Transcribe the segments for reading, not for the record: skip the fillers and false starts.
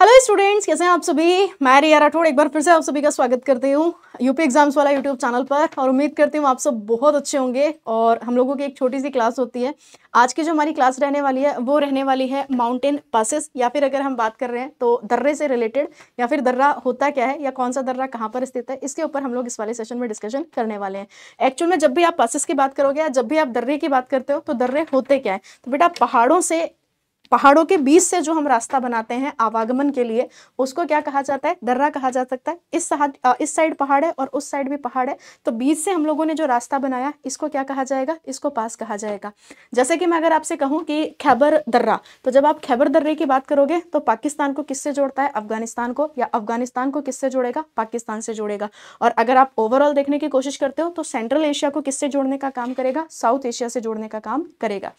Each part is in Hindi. हेलो स्टूडेंट्स, कैसे हैं आप सभी। मैं रिया राठौड़ एक बार फिर से आप सभी का स्वागत करती हूँ यूपी एग्जाम्स वाला यूट्यूब चैनल पर। और उम्मीद करती हूँ आप सब बहुत अच्छे होंगे। और हम लोगों की एक छोटी सी क्लास होती है। आज की जो हमारी क्लास रहने वाली है वो रहने वाली है माउंटेन पासेस, या फिर अगर हम बात कर रहे हैं तो दर्रे से रिलेटेड, या फिर दर्रा होता क्या है या कौन सा दर्रा कहाँ पर स्थित है, इसके ऊपर हम लोग इस वाले सेशन में डिस्कशन करने वाले हैं। एक्चुअल में जब भी आप पासेस की बात करोगे या जब भी आप दर्रे की बात करते हो तो दर्रे होते क्या है, तो बेटा पहाड़ों के बीच से जो हम रास्ता बनाते हैं आवागमन के लिए, उसको क्या कहा जाता है, दर्रा कहा जा सकता है। इस साइड पहाड़ है और उस साइड भी पहाड़ है, तो बीच से हम लोगों ने जो रास्ता बनाया इसको क्या कहा जाएगा, इसको पास कहा जाएगा। जैसे कि मैं अगर आपसे कहूं कि खैबर दर्रा, तो जब आप खैबर दर्रे की बात करोगे तो पाकिस्तान को किससे जोड़ता है, अफगानिस्तान को, या अफगानिस्तान को किससे जोड़ेगा, पाकिस्तान से जोड़ेगा। और अगर आप ओवरऑल देखने की कोशिश करते हो तो सेंट्रल एशिया को किससे जोड़ने का काम करेगा, साउथ एशिया से जोड़ने का काम करेगा।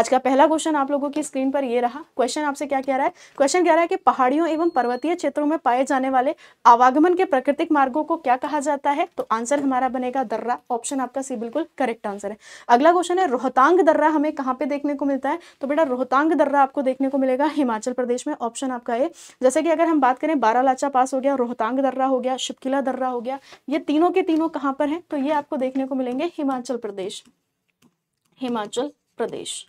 आज का पहला क्वेश्चन आप लोगों की स्क्रीन पर ये रहा। क्वेश्चन आपसे क्या कह रहा है, क्वेश्चन कह रहा है कि पहाड़ियों एवं पर्वतीय क्षेत्रों में पाए जाने वाले आवागमन के प्राकृतिक मार्गों को क्या कहा जाता है, तो आंसर हमारा बनेगा दर्रा। ऑप्शन आपका सी बिल्कुल करेक्ट आंसर है। अगला क्वेश्चन है, रोहतांग दर्रा हमें कहां पे देखने को मिलता है, तो बेटा रोहतांग दर्रा आपको देखने को मिलेगा हिमाचल प्रदेश में। ऑप्शन आपका ए। जैसे कि अगर हम बात करें बड़ा लाचा पास हो गया, रोहतांग दर्रा हो गया, शिपकिला दर्रा हो गया, ये तीनों के तीनों कहां पर है, तो ये आपको देखने को मिलेंगे हिमाचल प्रदेश। हिमाचल प्रदेश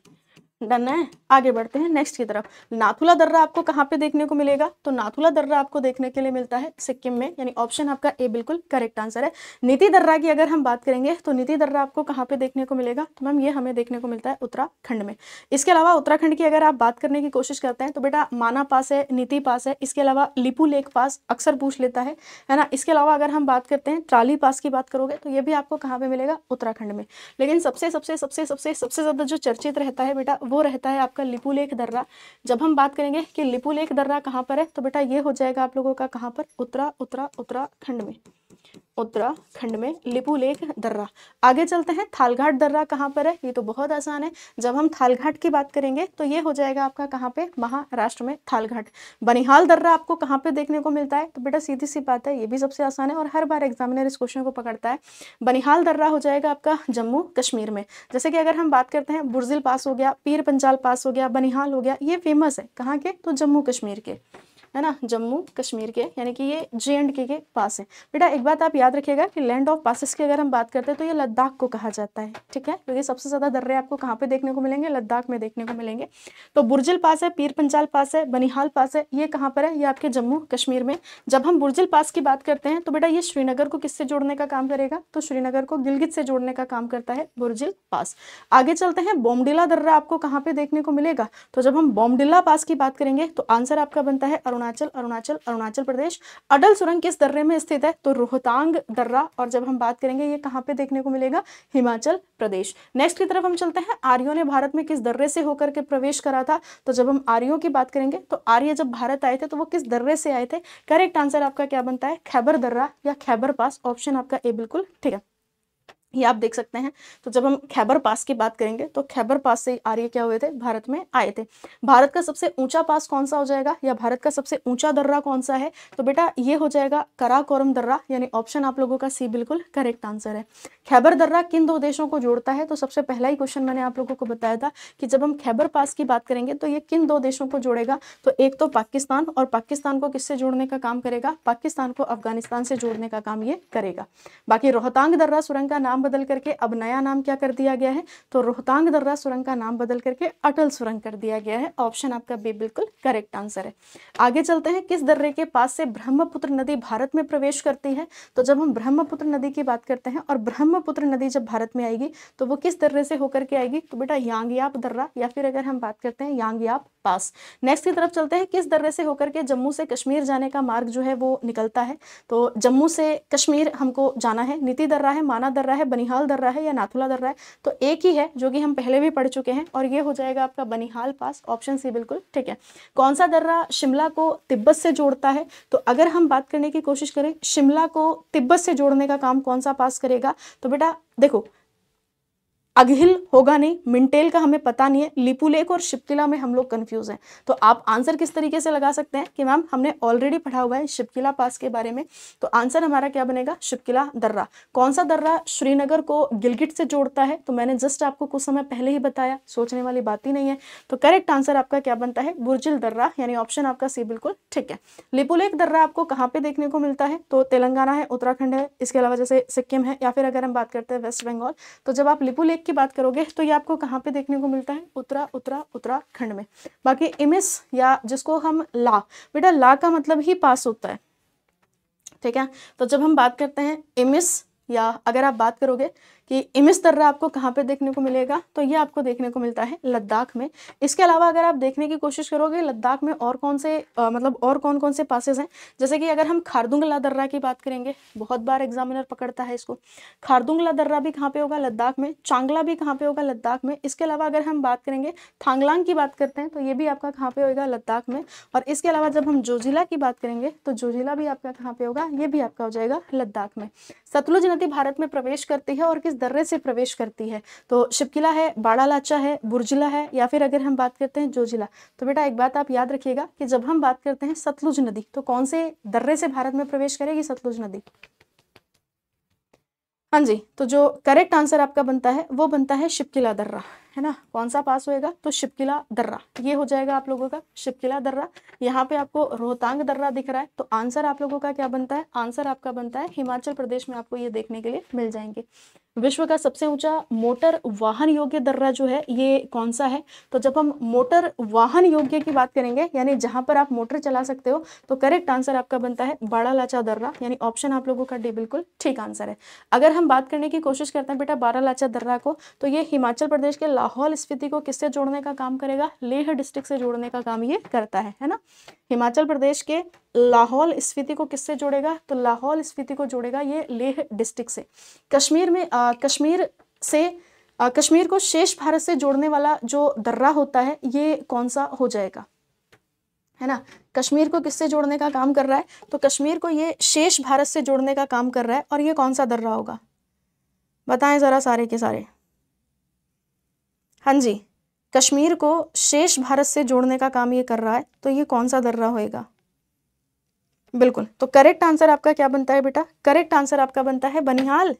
डन है। आगे बढ़ते हैं नेक्स्ट की तरफ। नाथुला दर्रा आपको कहाँ पे देखने को मिलेगा, तो नाथुला दर्रा आपको देखने के लिए मिलता है सिक्किम में, यानी ऑप्शन आपका ए बिल्कुल करेक्ट आंसर है। नीति दर्रा की अगर हम बात करेंगे तो नीति दर्रा आपको कहाँ पे देखने को मिलेगा, तो मैम ये हमें देखने को मिलता है उत्तराखंड में। इसके अलावा उत्तराखंड की अगर आप बात करने की कोशिश करते हैं तो बेटा माना पास है, नीति पास है, इसके अलावा लिपुलेख पास अक्सर पूछ लेता है ना। इसके अलावा अगर हम बात करते हैं ट्राली पास की बात करोगे तो ये भी आपको कहाँ पे मिलेगा, उत्तराखंड में। लेकिन सबसे सबसे सबसे सबसे सबसे ज़्यादा जो चर्चित रहता है बेटा वो रहता है आपका लिपुलेख दर्रा। जब हम बात करेंगे कि लिपुलेख दर्रा कहाँ पर है, तो बेटा ये हो जाएगा आप लोगों का कहाँ पर, उत्तराखंड में। उत्तराखंड में लिपुलेख दर्रा। आगे चलते हैं, थालघाट दर्रा कहाँ पर है, ये तो बहुत आसान है। जब हम थालघाट की बात करेंगे तो ये हो जाएगा आपका कहाँ पे, महाराष्ट्र में थालघाट। बनिहाल दर्रा आपको कहाँ पे देखने को मिलता है, तो बेटा सीधी सी बात है ये भी सबसे आसान है और हर बार एग्जामिनर इस क्वेश्चन को पकड़ता है। बनिहाल दर्रा हो जाएगा आपका जम्मू कश्मीर में। जैसे कि अगर हम बात करते हैं बुर्जिल पास हो गया, पीर पंजाल पास हो गया, बनिहाल हो गया, ये फेमस है कहाँ के, तो जम्मू कश्मीर के, है ना, जम्मू कश्मीर के, यानी कि ये JNK के पास है। बेटा एक बात आप याद रखिएगा कि लैंड ऑफ पासेस की अगर हम बात करते हैं तो ये लद्दाख को कहा जाता है, ठीक है, क्योंकि सबसे ज़्यादा दर्रे आपको कहाँ पे देखने को मिलेंगे, लद्दाख में देखने को मिलेंगे। तो बुर्जिल पास है, पीर पंजाल पास है, बनिहाल पास है, ये कहाँ पर है, ये आपके जम्मू कश्मीर में। जब हम बुर्जिल पास की बात करते हैं तो बेटा ये श्रीनगर को किससे जोड़ने का काम करेगा, तो श्रीनगर को गिलगित से जोड़ने का काम करता है बुर्जिल पास। आगे चलते हैं, बोमडिला दर्रा आपको कहाँ पर देखने को मिलेगा, तो जब हम बोमडिला पास की बात करेंगे तो आंसर आपका बनता है अरुणाचल प्रदेश। अटल सुरंग किस दर्रे में स्थित है, तो रोहतांग दर्रा। और जब हम बात करेंगे ये कहां पे देखने को मिलेगा, हिमाचल प्रदेश। नेक्स्ट की तरफ हम चलते हैं, आर्यों ने भारत में किस दर्रे से होकर के प्रवेश करा था, तो जब हम आर्यों की बात करेंगे तो आर्य जब भारत आए थे तो वो किस दर्रे से आए थे, करेक्ट आंसर आपका क्या बनता है, खैबर दर्रा या खैबर पास। ऑप्शन आपका ए बिल्कुल ठीक है, ये आप देख सकते हैं। तो जब हम खैबर पास की बात करेंगे तो खैबर पास से आर्य क्या हुए थे, भारत में आए थे। भारत का सबसे ऊंचा पास कौन सा हो जाएगा, या भारत का सबसे ऊंचा दर्रा कौन सा है, तो बेटा ये हो जाएगा कराकोरम दर्रा, यानी ऑप्शन आप लोगों का सी बिल्कुल करेक्ट आंसर है। खैबर दर्रा किन दो देशों को जोड़ता है, तो सबसे पहला ही क्वेश्चन मैंने आप लोगों को बताया था कि जब हम खैबर पास की बात करेंगे तो ये किन दो देशों को जोड़ेगा, तो एक तो पाकिस्तान, और पाकिस्तान को किससे जोड़ने का काम करेगा, पाकिस्तान को अफगानिस्तान से जोड़ने का काम ये करेगा। बाकी रोहतांग दर्रा सुरंग का नाम बदल करके अब नया नाम क्या कर दिया गया है, तो रोहतांग दर्रा सुरंग का नाम बदल करके अटल सुरंग कर दिया गया है। ऑप्शन आपका बी बिल्कुल करेक्ट आंसर है। आगे चलते हैं, किस दर्रे के पास से ब्रह्मपुत्र नदी भारत में प्रवेश करती है, तो जब हम ब्रह्मपुत्र नदी की बात करते हैं और ब्रह्मपुत्र नदी जब भारत में आएगी तो वो किस दर्रे से होकर के आएगी, तो बेटा यांगयाप दर्रा, या फिर अगर हम बात करते हैं यांगयाप पास। नेक्स्ट की तरफ चलते हैं, किस दर्रे से होकर के जम्मू से कश्मीर जाने का मार्ग जो है वो निकलता है, तो जम्मू से कश्मीर हमको जाना है, नीति दर्रा है, माना दर्रा है, बनिहाल दर्रा है, या नाथुला दर्रा है, तो एक ही है जो कि हम पहले भी पढ़ चुके हैं, और ये हो जाएगा आपका बनिहाल पास। ऑप्शन सी बिल्कुल ठीक है। कौन सा दर्रा शिमला को तिब्बत से जोड़ता है, तो अगर हम बात करने की कोशिश करें शिमला को तिब्बत से जोड़ने का काम कौन सा पास करेगा, तो बेटा देखो अगहिल होगा नहीं, मिंटेल का हमें पता नहीं है, लिपुलेख और शिपकिला में हम लोग कंफ्यूज हैं। तो आप आंसर किस तरीके से लगा सकते हैं कि मैम हमने ऑलरेडी पढ़ा हुआ है शिपकिला पास के बारे में, तो आंसर हमारा क्या बनेगा, शिपकिला दर्रा। कौन सा दर्रा श्रीनगर को गिलगिट से जोड़ता है, तो मैंने जस्ट आपको कुछ समय पहले ही बताया, सोचने वाली बात ही नहीं है। तो करेक्ट आंसर आपका क्या बनता है, बुर्जिल दर्रा, यानी ऑप्शन आपका सी बिल्कुल ठीक है। लिपुलेख दर्रा आपको कहाँ पे देखने को मिलता है, तो तेलंगाना है, उत्तराखंड है, इसके अलावा जैसे सिक्किम है, या फिर अगर हम बात करते हैं वेस्ट बंगाल, तो जब आप लिपुलेख की बात करोगे तो ये आपको कहाँ पे देखने को मिलता है, उत्तराखंड में। बाकी इमिस या जिसको हम ला, बेटा ला का मतलब ही पास होता है, ठीक है। तो जब हम बात करते हैं इमिस, या अगर आप बात करोगे कि इमिस दर्रा आपको कहाँ पे देखने को मिलेगा, तो ये आपको देखने को मिलता है लद्दाख में। इसके अलावा अगर आप देखने की कोशिश करोगे लद्दाख में और कौन से और कौन कौन से पासेस हैं, जैसे कि अगर हम खार्दुंगला दर्रा की बात करेंगे, बहुत बार एग्जामिनर पकड़ता है इसको। खार्दुंगला दर्रा भी कहाँ पे होगा, लद्दाख में। चांगला भी कहाँ पे होगा, लद्दाख में। इसके अलावा अगर हम बात करेंगे थांगलांग की बात करते हैं, तो ये भी आपका कहाँ पे होगा, लद्दाख में। और इसके अलावा जब हम जोजिला की बात करेंगे, तो जोजिला भी आपका कहाँ पे होगा, ये भी आपका हो जाएगा लद्दाख में। सतलुज नदी भारत में प्रवेश करती है और किस दर्रे से प्रवेश करती है, तो शिपकिला है, बड़ा लाचा है, बुर्जिला है, या फिर अगर हम बात करते हैं जोजिला। तो बेटा एक बात आप याद रखिएगा कि जब हम बात करते हैं सतलुज नदी, तो कौन से दर्रे से भारत में प्रवेश करेगी, सतलुज नदी। हाँ जी, तो जो करेक्ट आंसर आपका बनता है वो बनता है शिपकिला दर्रा, है ना। कौन सा पास होएगा, तो शिपकिला दर्रा, ये हो जाएगा आप लोगों का शिपकिला दर्रा। यहाँ पे आपको रोहतांग दर्रा दिख रहा है, तो आंसर आप लोगों का क्या बनता है, आंसर आपका बनता है हिमाचल प्रदेश में आपको ये देखने के लिए मिल जाएंगे। विश्व का सबसे ऊंचा मोटर वाहन योग्य दर्रा जो है ये कौन सा है, तो जब हम मोटर वाहन योग्य की बात करेंगे, यानी जहां पर आप मोटर चला सकते हो, तो करेक्ट आंसर आपका बनता है बड़ा लाचा दर्रा, यानी ऑप्शन आप लोगों का डी बिल्कुल ठीक आंसर है। अगर हम बात करने की कोशिश करते हैं बेटा बड़ा लाचा दर्रा को, तो ये हिमाचल प्रदेश के लाहौल स्पीति को किससे जोड़ने का काम करेगा, लेह डिस्ट्रिक्ट से जोड़ने का काम ये करता है ना। हिमाचल प्रदेश के लाहौल स्पीति को किससे जोड़ेगा, तो लाहौल स्पीति को जोड़ेगा ये लेह डिस्ट्रिक्ट से। कश्मीर में कश्मीर को शेष भारत से जोड़ने वाला जो दर्रा होता है ये कौन सा हो जाएगा, है ना। कश्मीर को किससे जोड़ने का काम कर रहा है, तो कश्मीर को ये शेष भारत से जोड़ने का काम कर रहा है। और ये कौन सा दर्रा होगा, बताएं जरा सारे के सारे। हाँ जी, कश्मीर को शेष भारत से जोड़ने का काम ये कर रहा है, तो ये कौन सा दर्रा होएगा, बिल्कुल। तो करेक्ट आंसर आपका क्या बनता है बेटा, करेक्ट आंसर आपका बनता है बनिहाल।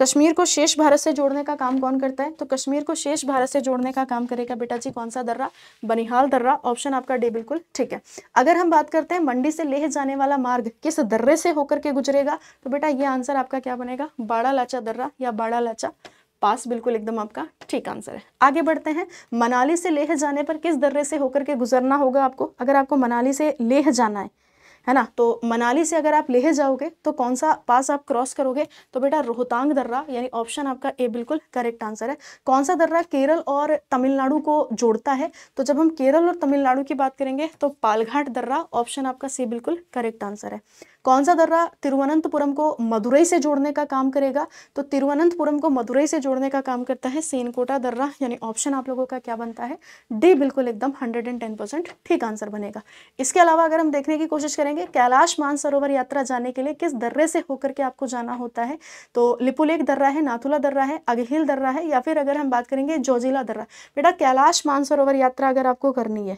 कश्मीर को शेष भारत से जोड़ने का काम कौन करता है, तो कश्मीर को शेष भारत से जोड़ने का काम करेगा बेटा जी कौन सा दर्रा, बनिहाल दर्रा, ऑप्शन आपका डी बिल्कुल ठीक है। अगर हम बात करते हैं मंडी से लेह जाने वाला मार्ग किस दर्रे से होकर के गुजरेगा, तो बेटा ये आंसर आपका क्या बनेगा, बड़ा लाचा दर्रा या बड़ा लाचा पास, बिल्कुल एकदम आपका ठीक आंसर है। आगे बढ़ते हैं, मनाली से लेह जाने पर किस दर्रे से होकर के गुजरना होगा आपको। अगर आपको मनाली से लेह जाना है ना, तो मनाली से अगर आप लेह जाओगे तो कौन सा पास आप क्रॉस करोगे, तो बेटा रोहतांग दर्रा, यानी ऑप्शन आपका ए बिल्कुल करेक्ट आंसर है। कौन सा दर्रा केरल और तमिलनाडु को जोड़ता है, तो जब हम केरल और तमिलनाडु की बात करेंगे तो पालघाट दर्रा, ऑप्शन आपका सी बिल्कुल करेक्ट आंसर है। कौन सा दर्रा तिरुवनंतपुरम को मदुरई से जोड़ने का काम करेगा, तो तिरुवनंतपुरम को मदुरई से जोड़ने का काम करता है शेनकोट्टा दर्रा, यानी ऑप्शन आप लोगों का क्या बनता है, डी बिल्कुल एकदम 110% ठीक आंसर बनेगा। इसके अलावा अगर हम देखने की कोशिश करेंगे कैलाश मानसरोवर यात्रा जाने के लिए किस दर्रे से होकर के आपको जाना होता है, तो लिपुलेख दर्रा है, नाथुला दर्रा है, अगहिल दर्रा है, या फिर अगर हम बात करेंगे जोजिला दर्रा। बेटा कैलाश मानसरोवर यात्रा अगर आपको करनी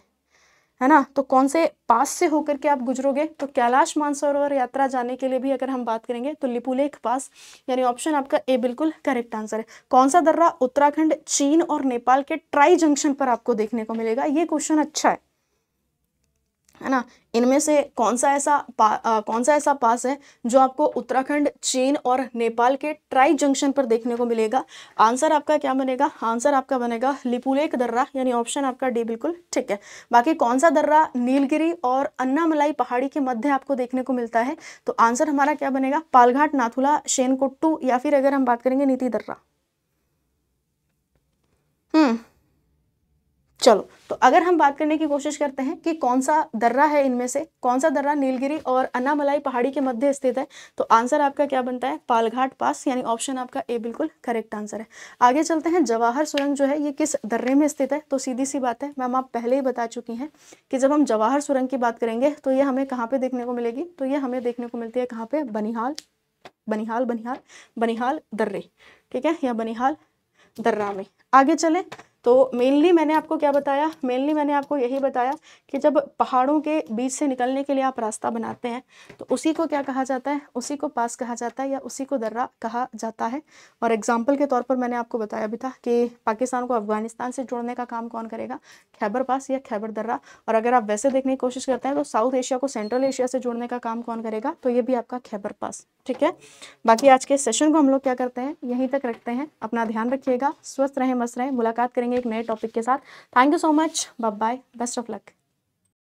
है ना, तो कौन से पास से होकर के आप गुजरोगे, तो कैलाश मानसरोवर यात्रा जाने के लिए भी अगर हम बात करेंगे तो लिपुलेख पास, यानी ऑप्शन आपका ए बिल्कुल करेक्ट आंसर है। कौन सा दर्रा उत्तराखंड, चीन और नेपाल के ट्राई जंक्शन पर आपको देखने को मिलेगा, ये क्वेश्चन अच्छा है ना। इनमें से कौन सा ऐसा पास है जो आपको उत्तराखंड, चीन और नेपाल के ट्राई जंक्शन पर देखने को मिलेगा, आंसर आपका क्या बनेगा, आंसर आपका बनेगा लिपुलेख दर्रा, यानी ऑप्शन आपका डी बिल्कुल ठीक है। बाकी कौन सा दर्रा नीलगिरी और अन्नामलाई पहाड़ी के मध्य आपको देखने को मिलता है, तो आंसर हमारा क्या बनेगा, पालघाट, नाथुला, शेनकोट्टू, या फिर अगर हम बात करेंगे नीति दर्रा। चलो, तो अगर हम बात करने की कोशिश करते हैं कि कौन सा दर्रा है इनमें से, कौन सा दर्रा नीलगिरी और अन्नामलाई पहाड़ी के मध्य स्थित है, तो आंसर आपका क्या बनता है, पालघाट पास, यानी ऑप्शन आपका ए बिल्कुल करेक्ट आंसर है। आगे चलते हैं, जवाहर सुरंग जो है ये किस दर्रे में स्थित है, तो सीधी सी बात है मैम आप पहले ही बता चुकी हैं कि जब हम जवाहर सुरंग की बात करेंगे तो ये हमें कहाँ पे देखने को मिलेगी, तो ये हमें देखने को मिलती है कहाँ पे, बनिहाल दर्रे, ठीक है, या बनिहाल दर्रा में। आगे चलें तो मेनली मैंने आपको यही बताया कि जब पहाड़ों के बीच से निकलने के लिए आप रास्ता बनाते हैं तो उसी को क्या कहा जाता है, उसी को पास कहा जाता है या उसी को दर्रा कहा जाता है। और एग्जाम्पल के तौर पर मैंने आपको बताया भी था कि पाकिस्तान को अफगानिस्तान से जोड़ने का काम कौन करेगा, खैबर पास या खैबर दर्रा। और अगर आप वैसे देखने की कोशिश करते हैं तो साउथ एशिया को सेंट्रल एशिया से जोड़ने का काम कौन करेगा, तो ये भी आपका खैबर पास। ठीक है, बाकी आज के सेशन को हम लोग क्या करते हैं, यहीं तक रखते हैं। अपना ध्यान रखिएगा, स्वस्थ रहें, मस्त रहें। मुलाकात करेंगे एक नए टॉपिक के साथ। Thank you so much, bye bye, best of luck.